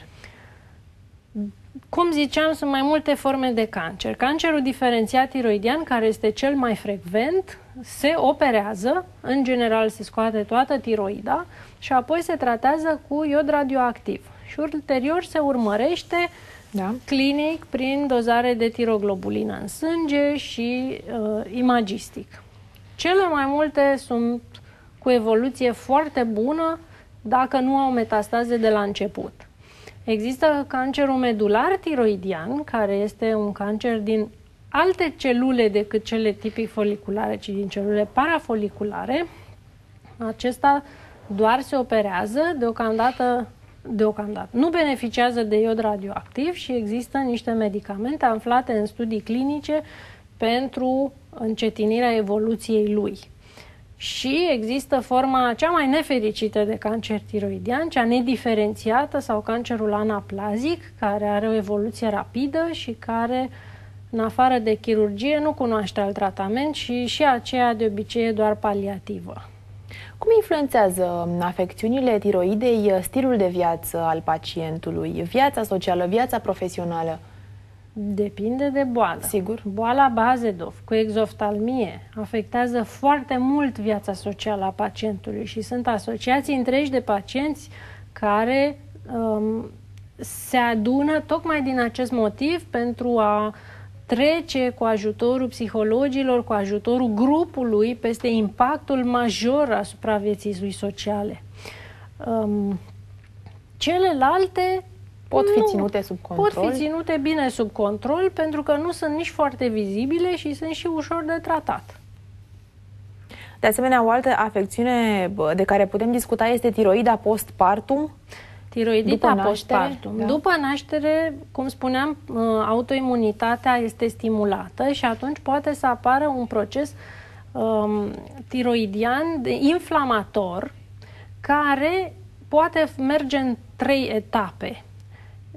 Cum ziceam, sunt mai multe forme de cancer. Cancerul diferențiat tiroidian, care este cel mai frecvent, se operează, în general se scoate toată tiroida și apoi se tratează cu iod radioactiv. Și ulterior se urmărește, da, clinic prin dozare de tiroglobulină în sânge și imagistic. Cele mai multe sunt cu evoluție foarte bună dacă nu au metastaze de la început. Există cancerul medular tiroidian, care este un cancer din alte celule decât cele tipic foliculare, ci din celule parafoliculare. Acesta doar se operează, deocamdată nu beneficiază de iod radioactiv și există niște medicamente aflate în studii clinice pentru încetinirea evoluției lui. Și există forma cea mai nefericită de cancer tiroidian, cea nediferențiată sau cancerul anaplazic, care are o evoluție rapidă și care, în afară de chirurgie, nu cunoaște alt tratament și aceea de obicei e doar paliativă. Cum influențează afecțiunile tiroidei stilul de viață al pacientului, viața socială, viața profesională? Depinde de boală. Sigur. Boala Basedow cu exoftalmie afectează foarte mult viața socială a pacientului și sunt asociații întregi de pacienți care se adună tocmai din acest motiv pentru a trece cu ajutorul psihologilor, cu ajutorul grupului peste impactul major asupra vieții lui sociale. Celelalte pot fi ținute bine sub control, pentru că nu sunt nici foarte vizibile și sunt și ușor de tratat. De asemenea, o altă afecțiune de care putem discuta este tiroida postpartum. Tiroidita postpartum. Da. După naștere, cum spuneam, autoimunitatea este stimulată și atunci poate să apară un proces tiroidian inflamator care poate merge în 3 etape.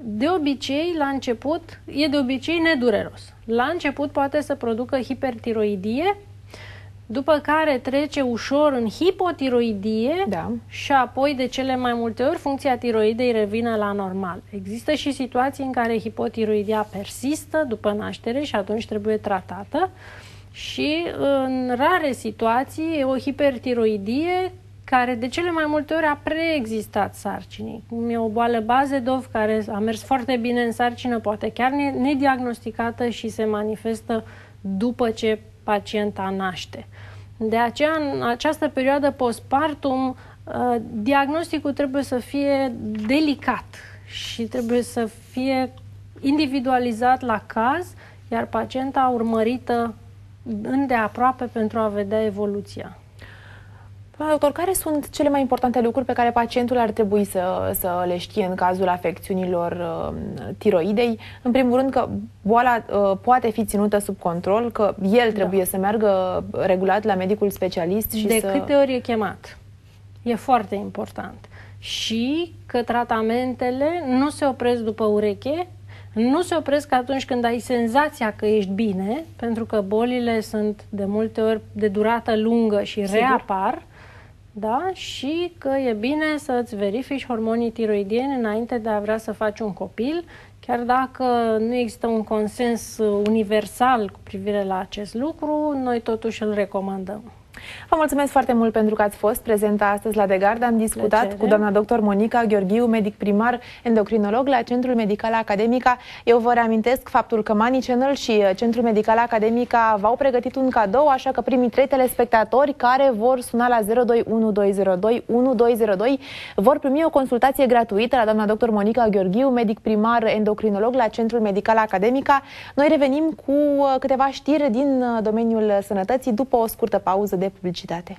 De obicei, la început, e de obicei nedureros. La început poate să producă hipertiroidie, după care trece ușor în hipotiroidie, da, și apoi de cele mai multe ori funcția tiroidei revine la normal. Există și situații în care hipotiroidia persistă după naștere și atunci trebuie tratată și în rare situații e o hipertiroidie care de cele mai multe ori a preexistat sarcinii. E o boală Basedow care a mers foarte bine în sarcină, poate chiar nediagnosticată și se manifestă după ce pacienta naște. De aceea, în această perioadă postpartum, diagnosticul trebuie să fie delicat și trebuie să fie individualizat la caz, iar pacienta urmărită îndeaproape pentru a vedea evoluția. Doctor, care sunt cele mai importante lucruri pe care pacientul ar trebui să le știe în cazul afecțiunilor tiroidei? În primul rând că boala poate fi ținută sub control, că el trebuie, da, să meargă regulat la medicul specialist și de câte ori e chemat. E foarte important. Și că tratamentele nu se opresc după ureche, nu se opresc atunci când ai senzația că ești bine, pentru că bolile sunt de multe ori de durată lungă și reapar. da? Și că e bine să-ți verifici hormonii tiroidieni înainte de a vrea să faci un copil, chiar dacă nu există un consens universal cu privire la acest lucru, noi totuși îl recomandăm. Vă mulțumesc foarte mult pentru că ați fost prezentă astăzi la DeGard. Am discutat cu doamna doctor Monica Gheorghiu, medic primar, endocrinolog la Centrul Medical Academica. Eu vă reamintesc faptul că Money Channel și Centrul Medical Academica v-au pregătit un cadou, așa că primii 3 telespectatori care vor suna la 0212021202 vor primi o consultație gratuită la doamna doctor Monica Gheorghiu, medic primar, endocrinolog la Centrul Medical Academica. Noi revenim cu câteva știri din domeniul sănătății după o scurtă pauză de publicitate.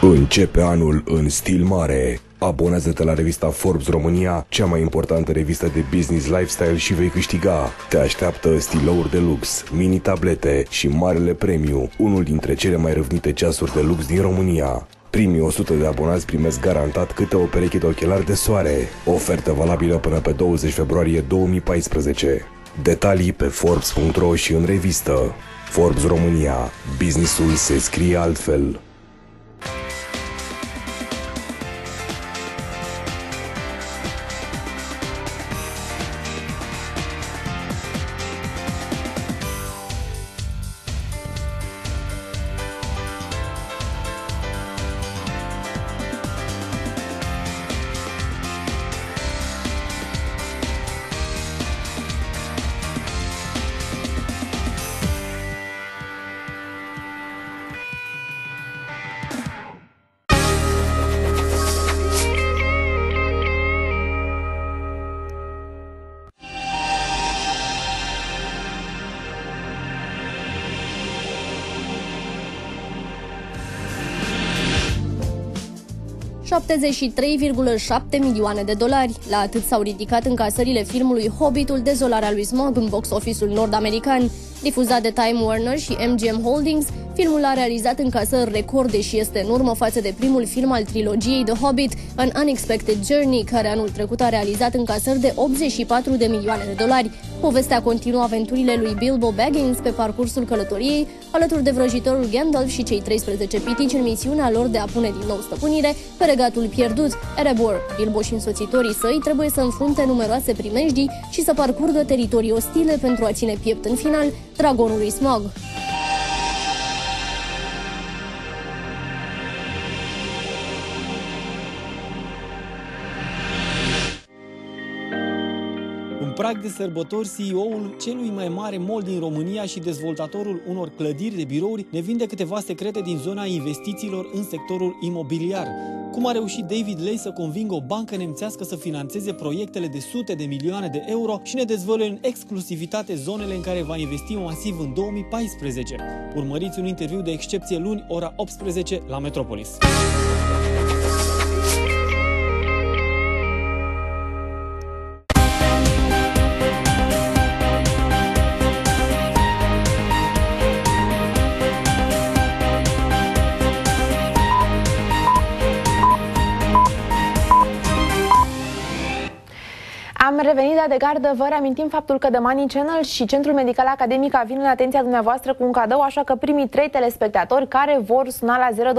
Începe anul în stil mare. Abonează-te la revista Forbes România, cea mai importantă revistă de business lifestyle, și vei câștiga. Te așteaptă stilouri de lux, mini-tablete și Marele Premiu, unul dintre cele mai râvnite ceasuri de lux din România. Primii 100 de abonați primesc garantat câte o pereche de ochelari de soare. Ofertă valabilă până pe 20 februarie 2014. Detalii pe Forbes.ro și în revistă. Forbes România. Businessul se scrie altfel. $73,7 milioane. La atât s-au ridicat încasările filmului Hobbitul, dezolarea lui Smaug în box office-ul nord-american. Difuzat de Time Warner și MGM Holdings, filmul a realizat încasări recorde și este în urmă față de primul film al trilogiei The Hobbit, An Unexpected Journey, care anul trecut a realizat încasări de $84 de milioane. Povestea continuă aventurile lui Bilbo Baggins pe parcursul călătoriei, alături de vrăjitorul Gandalf și cei 13 pitici în misiunea lor de a pune din nou stăpânire pe regatul pierdut, Erebor. Bilbo și însoțitorii săi trebuie să înfrunte numeroase primejdii și să parcurgă teritorii ostile pentru a ține piept în final dragonului Smaug. Prag de sărbători, CEO-ul celui mai mare mall din România și dezvoltatorul unor clădiri de birouri ne vinde câteva secrete din zona investițiilor în sectorul imobiliar. Cum a reușit David Lay să convingă o bancă nemțească să finanțeze proiectele de sute de milioane de euro și ne dezvăluie în exclusivitate zonele în care va investi masiv în 2014. Urmăriți un interviu de excepție luni, ora 18, la Metropolis. Revenit la DeGard, vă reamintim faptul că The Money Channel și Centrul Medical Academica vin în atenția dumneavoastră cu un cadou, așa că primii 3 telespectatori care vor suna la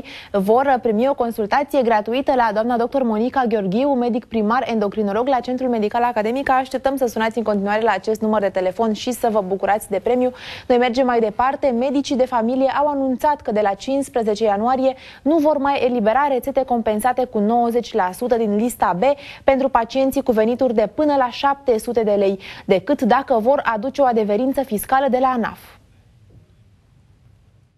0212021202 vor primi o consultație gratuită la doamna doctor Monica Gheorghiu, medic primar, endocrinolog la Centrul Medical Academica. Așteptăm să sunați în continuare la acest număr de telefon și să vă bucurați de premiu. Noi mergem mai departe. Medicii de familie au anunțat că de la 15 ianuarie nu vor mai elibera rețete compensate cu 90% din lista B pentru pacienții cu venituri de până la 700 de lei, decât dacă vor aduce o adeverință fiscală de la ANAF.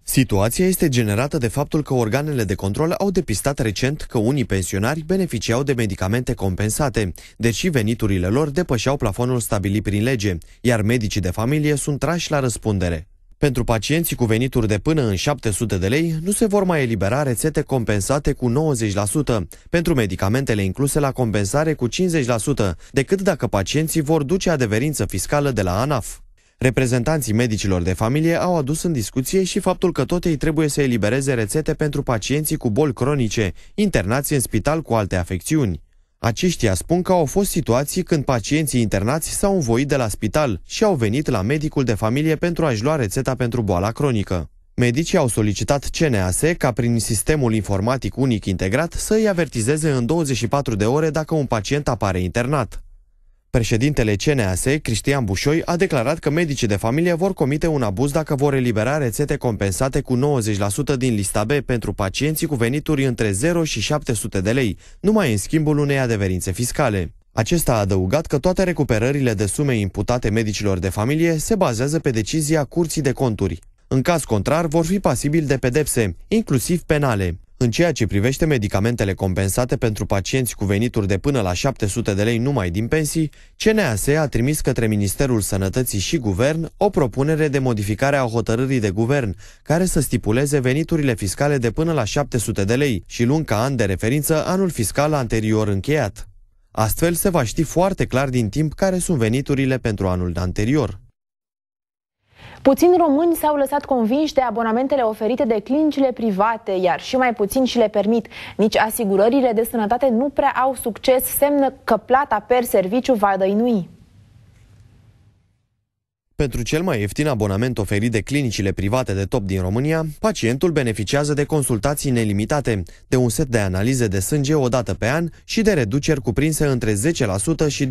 Situația este generată de faptul că organele de control au depistat recent că unii pensionari beneficiau de medicamente compensate, deși veniturile lor depășeau plafonul stabilit prin lege, iar medicii de familie sunt trași la răspundere. Pentru pacienții cu venituri de până în 700 de lei, nu se vor mai elibera rețete compensate cu 90%, pentru medicamentele incluse la compensare cu 50%, decât dacă pacienții vor duce adeverință fiscală de la ANAF. Reprezentanții medicilor de familie au adus în discuție și faptul că tot ei trebuie să elibereze rețete pentru pacienții cu boli cronice, internați în spital cu alte afecțiuni. Aceștia spun că au fost situații când pacienții internați s-au învoit de la spital și au venit la medicul de familie pentru a-și lua rețeta pentru boala cronică. Medicii au solicitat CNAS ca prin sistemul informatic unic integrat să îi avertizeze în 24 de ore dacă un pacient apare internat. Președintele CNAS, Cristian Bușoi, a declarat că medicii de familie vor comite un abuz dacă vor elibera rețete compensate cu 90% din lista B pentru pacienții cu venituri între 0 și 700 de lei, numai în schimbul unei adeverințe fiscale. Acesta a adăugat că toate recuperările de sume imputate medicilor de familie se bazează pe decizia Curții de Conturi. În caz contrar, vor fi pasibili de pedepse, inclusiv penale. În ceea ce privește medicamentele compensate pentru pacienți cu venituri de până la 700 de lei numai din pensii, CNAS a trimis către Ministerul Sănătății și Guvern o propunere de modificare a hotărârii de guvern, care să stipuleze veniturile fiscale de până la 700 de lei și luând ca an de referință anul fiscal anterior încheiat. Astfel se va ști foarte clar din timp care sunt veniturile pentru anul anterior. Puțini români s-au lăsat convinși de abonamentele oferite de clinicile private, iar și mai puțini și le permit. Nici asigurările de sănătate nu prea au succes, semn că plata per serviciu va dăinui. Pentru cel mai ieftin abonament oferit de clinicile private de top din România, pacientul beneficiază de consultații nelimitate, de un set de analize de sânge o dată pe an și de reduceri cuprinse între 10% și 20%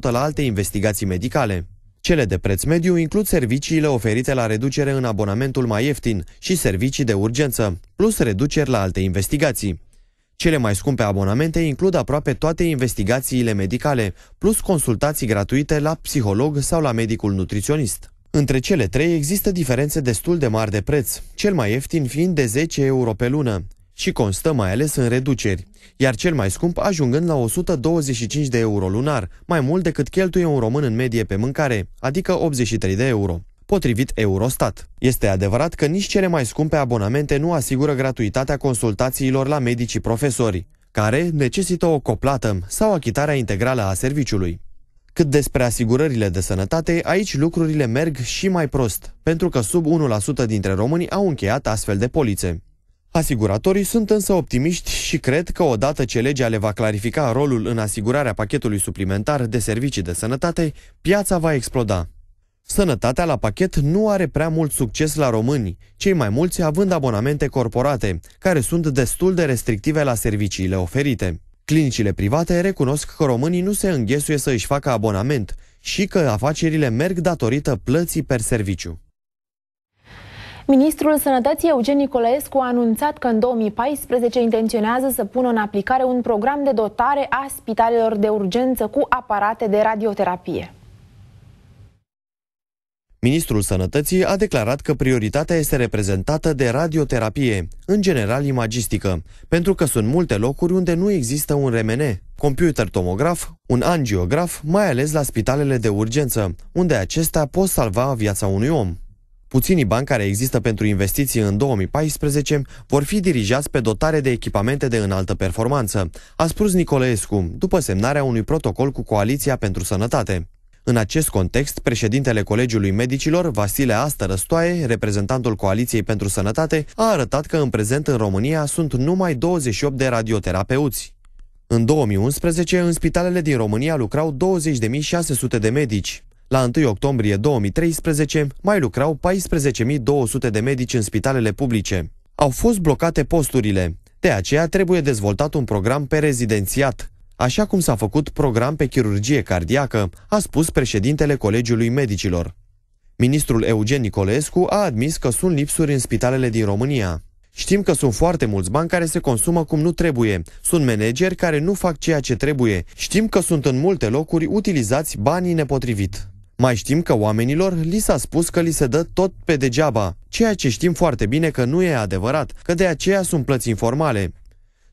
la alte investigații medicale. Cele de preț mediu includ serviciile oferite la reducere în abonamentul mai ieftin și servicii de urgență, plus reduceri la alte investigații. Cele mai scumpe abonamente includ aproape toate investigațiile medicale, plus consultații gratuite la psiholog sau la medicul nutriționist. Între cele trei există diferențe destul de mari de preț, cel mai ieftin fiind de 10 euro pe lună și constă mai ales în reduceri, iar cel mai scump ajungând la 125 de euro lunar, mai mult decât cheltuie un român în medie pe mâncare, adică 83 de euro, potrivit Eurostat. Este adevărat că nici cele mai scumpe abonamente nu asigură gratuitatea consultațiilor la medicii profesori, care necesită o coplată sau achitarea integrală a serviciului. Cât despre asigurările de sănătate, aici lucrurile merg și mai prost, pentru că sub 1% dintre români au încheiat astfel de polițe. Asiguratorii sunt însă optimiști și cred că odată ce legea le va clarifica rolul în asigurarea pachetului suplimentar de servicii de sănătate, piața va exploda. Sănătatea la pachet nu are prea mult succes la români, cei mai mulți având abonamente corporate, care sunt destul de restrictive la serviciile oferite. Clinicile private recunosc că românii nu se înghesuie să își facă abonament și că afacerile merg datorită plății per serviciu. Ministrul Sănătății Eugen Nicolaescu a anunțat că în 2014 intenționează să pună în aplicare un program de dotare a spitalelor de urgență cu aparate de radioterapie. Ministrul Sănătății a declarat că prioritatea este reprezentată de radioterapie, în general imagistică, pentru că sunt multe locuri unde nu există un RMN, computer tomograf, un angiograf, mai ales la spitalele de urgență, unde acestea pot salva viața unui om. Puținii bani care există pentru investiții în 2014 vor fi dirijați pe dotare de echipamente de înaltă performanță, a spus Nicolaescu, după semnarea unui protocol cu Coaliția pentru Sănătate. În acest context, președintele Colegiului Medicilor, Vasile Astărăstoae, reprezentantul Coaliției pentru Sănătate, a arătat că în prezent în România sunt numai 28 de radioterapeuți. În 2011, în spitalele din România lucrau 20.600 de medici. La 1 octombrie 2013 mai lucrau 14.200 de medici în spitalele publice. Au fost blocate posturile, de aceea trebuie dezvoltat un program pe rezidențiat, așa cum s-a făcut program pe chirurgie cardiacă, a spus președintele Colegiului Medicilor. Ministrul Eugen Nicolaescu a admis că sunt lipsuri în spitalele din România. Știm că sunt foarte mulți bani care se consumă cum nu trebuie, sunt manageri care nu fac ceea ce trebuie, știm că sunt în multe locuri utilizați banii nepotrivit. Mai știm că oamenilor li s-a spus că li se dă tot pe degeaba, ceea ce știm foarte bine că nu e adevărat, că de aceea sunt plăți informale.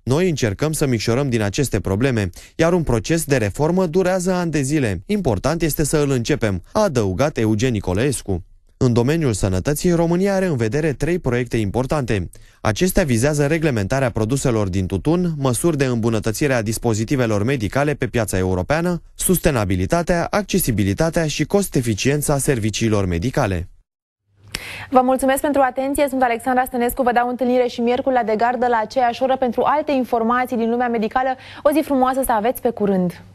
Noi încercăm să micșorăm din aceste probleme, iar un proces de reformă durează ani de zile. Important este să îl începem, a adăugat Eugen Nicolaescu. În domeniul sănătății, România are în vedere 3 proiecte importante. Acestea vizează reglementarea produselor din tutun, măsuri de îmbunătățire a dispozitivelor medicale pe piața europeană, sustenabilitatea, accesibilitatea și cost-eficiența serviciilor medicale. Vă mulțumesc pentru atenție, sunt Alexandra Sănescu, vă dau întâlnire și miercuri la De Gardă la aceeași oră pentru alte informații din lumea medicală. O zi frumoasă să aveți, pe curând!